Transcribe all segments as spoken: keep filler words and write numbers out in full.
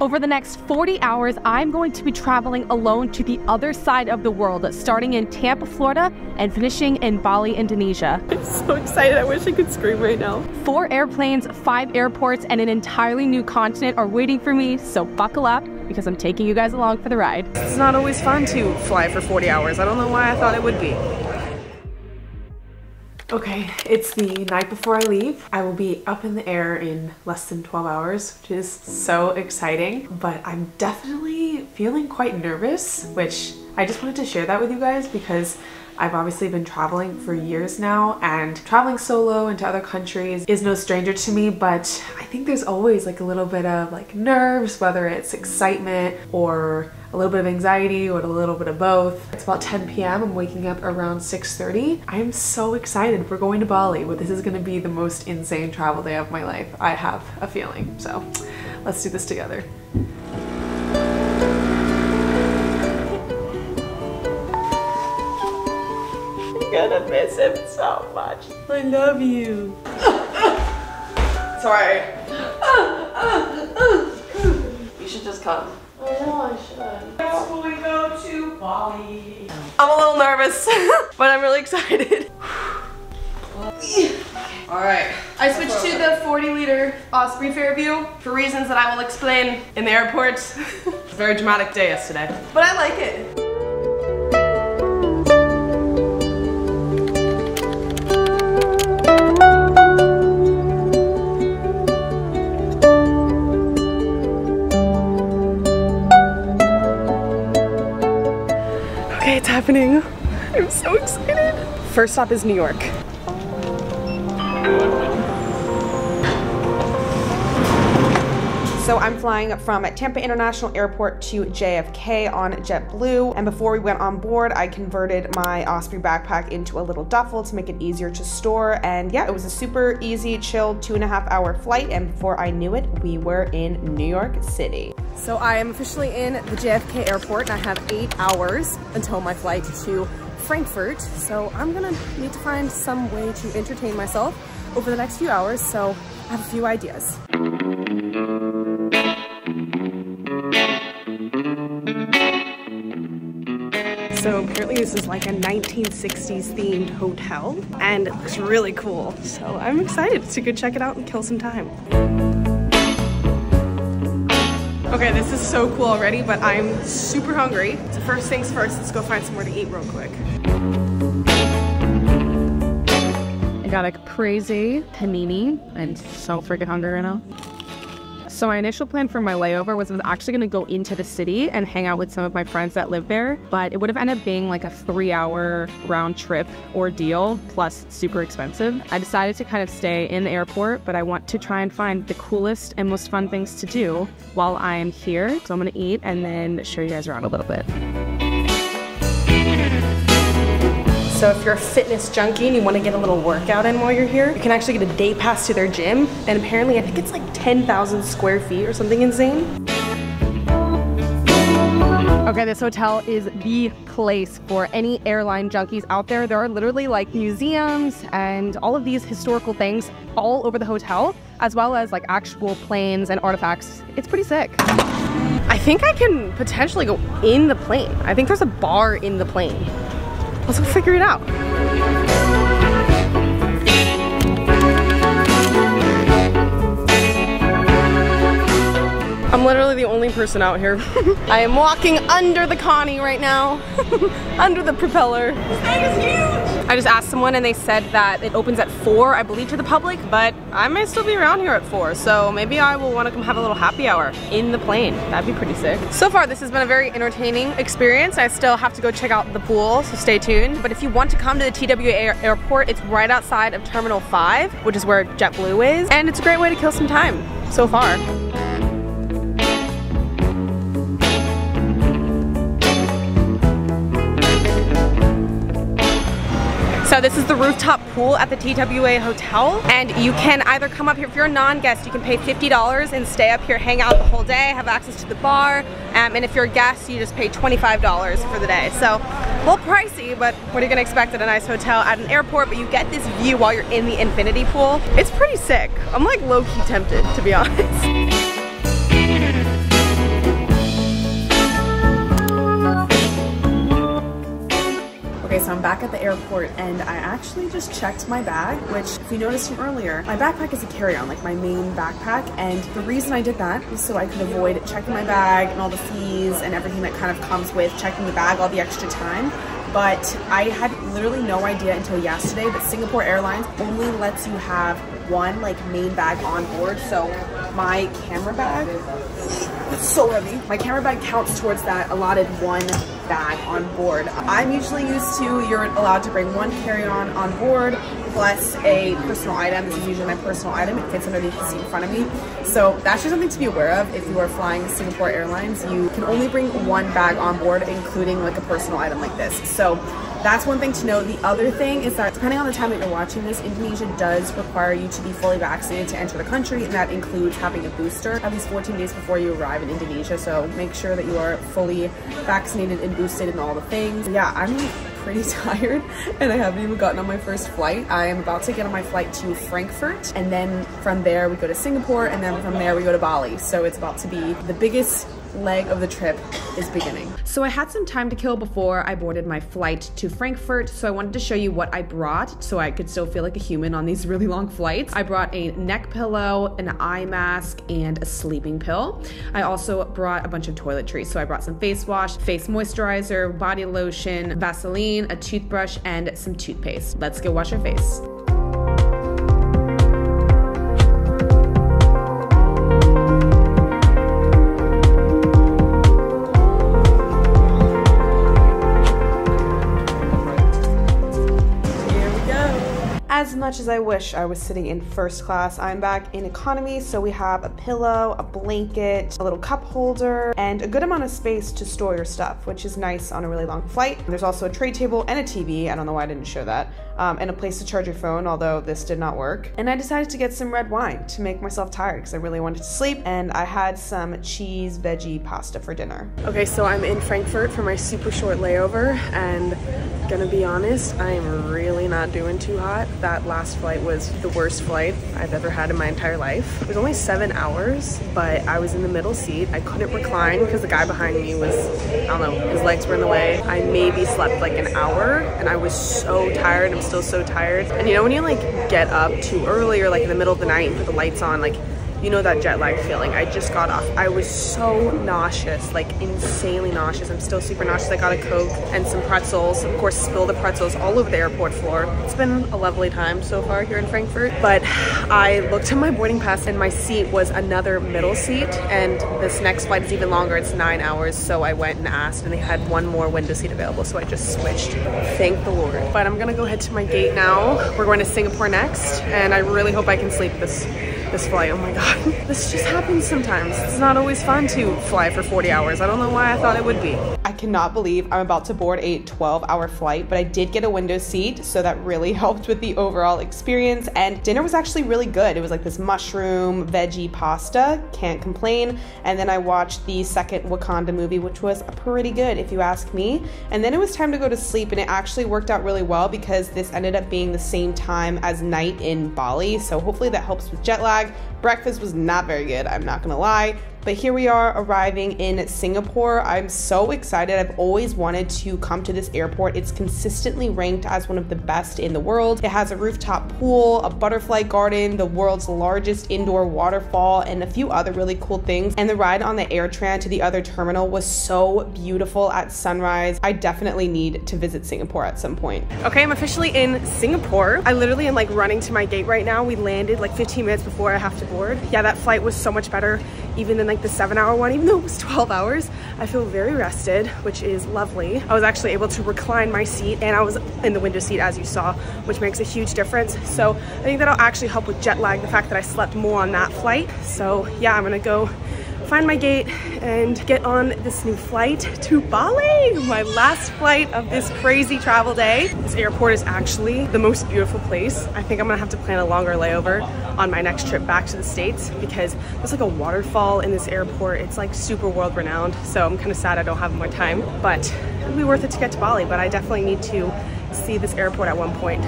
Over the next forty hours, I'm going to be traveling alone to the other side of the world, starting in Tampa, Florida, and finishing in Bali, Indonesia. I'm so excited, I wish I could scream right now. Four airplanes, five airports, and an entirely new continent are waiting for me, so buckle up, because I'm taking you guys along for the ride. It's not always fun to fly for forty hours. I don't know why I thought it would be. Okay, it's the night before I leave. I will be up in the air in less than twelve hours, which is so exciting, but I'm definitely feeling quite nervous, which I just wanted to share that with you guys because I've obviously been traveling for years now, and traveling solo into other countries is no stranger to me, but I think there's always like a little bit of like nerves, whether it's excitement or a little bit of anxiety or a little bit of both. It's about ten p m I'm waking up around six thirty. I'm so excited. We're going to Bali, but this is going to be the most insane travel day of my life. I have a feeling. So let's do this together. I'm gonna miss him so much. I love you. Sorry. You should just come. I know I should. That's when we go to Bali. I'm a little nervous, but I'm really excited. Alright. I switched to the forty liter Osprey Fairview for reasons that I will explain in the airport. It's a very dramatic day yesterday, but I like it. It's happening. I'm so excited. First stop is New York. So I'm flying from Tampa International Airport to J F K on JetBlue, and before we went on board, I converted my Osprey backpack into a little duffel to make it easier to store, and yeah, it was a super easy, chill two and a half hour flight, and before I knew it, we were in New York City. So I am officially in the J F K airport, and I have eight hours until my flight to Frankfurt, so I'm gonna need to find some way to entertain myself over the next few hours, so I have a few ideas. So apparently this is like a nineteen sixties themed hotel, and it looks really cool. So I'm excited to go check it out and kill some time. Okay, this is so cool already, but I'm super hungry. So first things first, let's go find somewhere to eat real quick. I got a crazy panini. I'm so freaking hungry right now. So my initial plan for my layover was I was actually going to go into the city and hang out with some of my friends that live there, but it would have ended up being like a three hour round trip ordeal, plus super expensive. I decided to kind of stay in the airport, but I want to try and find the coolest and most fun things to do while I'm here. So I'm going to eat and then show you guys around a little bit. So if you're a fitness junkie and you want to get a little workout in while you're here, you can actually get a day pass to their gym. And apparently, I think it's like ten thousand square feet or something insane. Okay, this hotel is the place for any airline junkies out there. There are literally like museums and all of these historical things all over the hotel, as well as like actual planes and artifacts. It's pretty sick. I think I can potentially go in the plane. I think there's a bar in the plane. Let's go figure it out. I'm literally the only person out here. I am walking under the Connie right now, under the propeller. This thing is huge! I just asked someone and they said that it opens at four, I believe, to the public, but I may still be around here at four, so maybe I will want to come have a little happy hour in the plane. That'd be pretty sick. So far, this has been a very entertaining experience. I still have to go check out the pool, so stay tuned. But if you want to come to the T W A airport, it's right outside of Terminal five, which is where JetBlue is, and it's a great way to kill some time so far. So this is the rooftop pool at the T W A Hotel, and you can either come up here, if you're a non-guest, you can pay fifty dollars and stay up here, hang out the whole day, have access to the bar, um, and if you're a guest, you just pay twenty-five dollars for the day. So a little pricey, but what are you gonna expect at a nice hotel at an airport, but you get this view while you're in the infinity pool. It's pretty sick. I'm like low-key tempted, to be honest. back at the airport and I actually just checked my bag, which if you noticed from earlier, my backpack is a carry-on, like my main backpack. And the reason I did that was so I could avoid checking my bag and all the fees and everything that kind of comes with checking the bag, all the extra time. But I had literally no idea until yesterday that Singapore Airlines only lets you have one like main bag on board. So my camera bag, it's so heavy. My camera bag counts towards that allotted one bag on board. I'm usually used to, you're allowed to bring one carry-on on board plus a personal item. This is usually my personal item. It fits underneath the seat in front of me. So that's just something to be aware of. If you are flying Singapore Airlines, you can only bring one bag on board, including like a personal item like this. So that's one thing to know. The other thing is that depending on the time that you're watching this, Indonesia does require you to be fully vaccinated to enter the country, and that includes having a booster at least fourteen days before you arrive in Indonesia. So make sure that you are fully vaccinated and boosted and all the things. Yeah, I'm pretty tired and I haven't even gotten on my first flight. I am about to get on my flight to Frankfurt, and then from there we go to Singapore, and then from there we go to Bali. So it's about to be the biggest leg of the trip is beginning. So I had some time to kill before I boarded my flight to Frankfurt, so I wanted to show you what I brought so I could still feel like a human on these really long flights. I brought a neck pillow, an eye mask, and a sleeping pill. I also brought a bunch of toiletries. So I brought some face wash, face moisturizer, body lotion, Vaseline, a toothbrush, and some toothpaste. Let's go wash our face. As much as I wish I was sitting in first class, I'm back in economy, so we have a pillow, a blanket, a little cup holder, and a good amount of space to store your stuff, which is nice on a really long flight. There's also a tray table and a T V, I don't know why I didn't show that, um, and a place to charge your phone, although this did not work. And I decided to get some red wine to make myself tired because I really wanted to sleep, and I had some cheese veggie pasta for dinner. Okay, so I'm in Frankfurt for my super short layover, and gonna be honest, I'm really not doing too hot. That last flight was the worst flight I've ever had in my entire life. It was only seven hours, but I was in the middle seat. I couldn't recline because the guy behind me was, I don't know, his legs were in the way. I maybe slept like an hour and I was so tired. I'm still so tired. And you know when you like get up too early or like in the middle of the night and put the lights on, like you know that jet lag feeling. I just got off. I was so nauseous, like insanely nauseous. I'm still super nauseous. I got a Coke and some pretzels. Of course, spilled the pretzels all over the airport floor. It's been a lovely time so far here in Frankfurt, but I looked at my boarding pass and my seat was another middle seat, and this next flight is even longer. It's nine hours, so I went and asked, and they had one more window seat available, so I just switched. Thank the Lord. But I'm gonna go head to my gate now. We're going to Singapore next, and I really hope I can sleep this This flight, oh my god. This just happens sometimes. It's not always fun to fly for forty hours. I don't know why I thought it would be. I cannot believe I'm about to board a twelve hour flight, but I did get a window seat, so that really helped with the overall experience. And dinner was actually really good. It was like this mushroom veggie pasta, can't complain. And then I watched the second Wakanda movie, which was pretty good if you ask me. And then it was time to go to sleep, and it actually worked out really well because this ended up being the same time as night in Bali, so hopefully that helps with jet lag. Breakfast was not very good, I'm not gonna lie. But here we are arriving in Singapore. I'm so excited. I've always wanted to come to this airport. It's consistently ranked as one of the best in the world. It has a rooftop pool, a butterfly garden, the world's largest indoor waterfall, and a few other really cool things. And the ride on the AirTran to the other terminal was so beautiful at sunrise. I definitely need to visit Singapore at some point. Okay, I'm officially in Singapore. I literally am like running to my gate right now. We landed like fifteen minutes before I have to board. Yeah, that flight was so much better even than like the seven hour one, even though it was twelve hours. I feel very rested, which is lovely. I was actually able to recline my seat, and I was in the window seat as you saw, which makes a huge difference. So I think that'll actually help with jet lag, the fact that I slept more on that flight. So yeah, I'm gonna go find my gate and get on this new flight to Bali, my last flight of this crazy travel day. This airport is actually the most beautiful place. I think I'm gonna have to plan a longer layover on my next trip back to the States because there's like a waterfall in this airport. It's like super world renowned, so I'm kind of sad I don't have more time, but it'll be worth it to get to Bali. But I definitely need to see this airport at one point.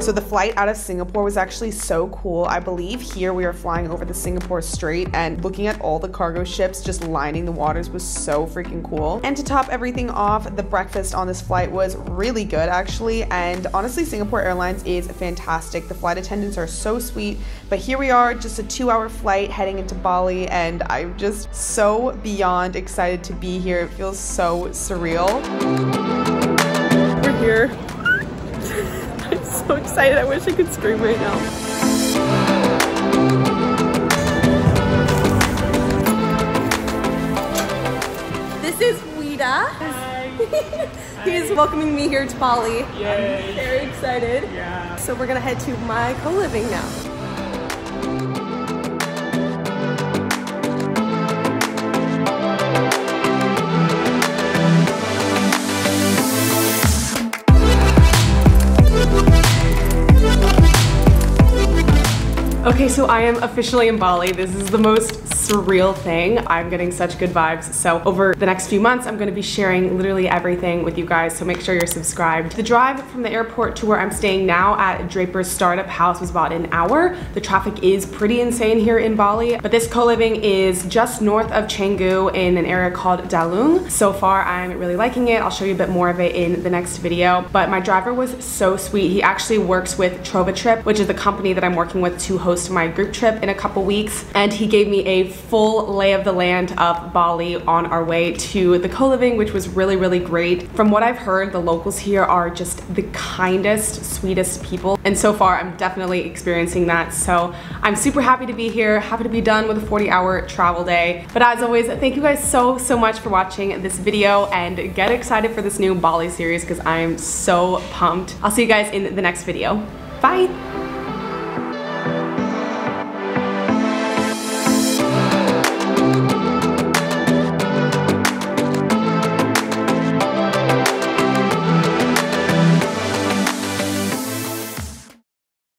So the flight out of Singapore was actually so cool. I believe here we were flying over the Singapore Strait, and looking at all the cargo ships just lining the waters was so freaking cool. And to top everything off, the breakfast on this flight was really good actually, and honestly Singapore Airlines is fantastic. The flight attendants are so sweet, but here we are, just a two hour flight heading into Bali, and I'm just so beyond excited to be here. It feels so surreal. We're here. I'm so excited. I wish I could scream right now. He is welcoming me here to Bali. Yay. I'm very excited. Yeah. So we're gonna head to my co-living now. Okay, so I am officially in Bali. This is the most surreal thing. I'm getting such good vibes. So over the next few months, I'm gonna be sharing literally everything with you guys, so make sure you're subscribed. The drive from the airport to where I'm staying now at Draper's Startup House was about an hour. The traffic is pretty insane here in Bali, but this co-living is just north of Canggu in an area called Dalung. So far, I'm really liking it. I'll show you a bit more of it in the next video, but my driver was so sweet. He actually works with Trova Trip, which is the company that I'm working with to host my group trip in a couple weeks, and he gave me a full lay of the land of Bali on our way to the co-living, which was really really great. From what I've heard, the locals here are just the kindest, sweetest people, and so far I'm definitely experiencing that. So I'm super happy to be here, happy to be done with a forty hour travel day. But as always, thank you guys so so much for watching this video, and get excited for this new Bali series because I'm so pumped. I'll see you guys in the next video. Bye!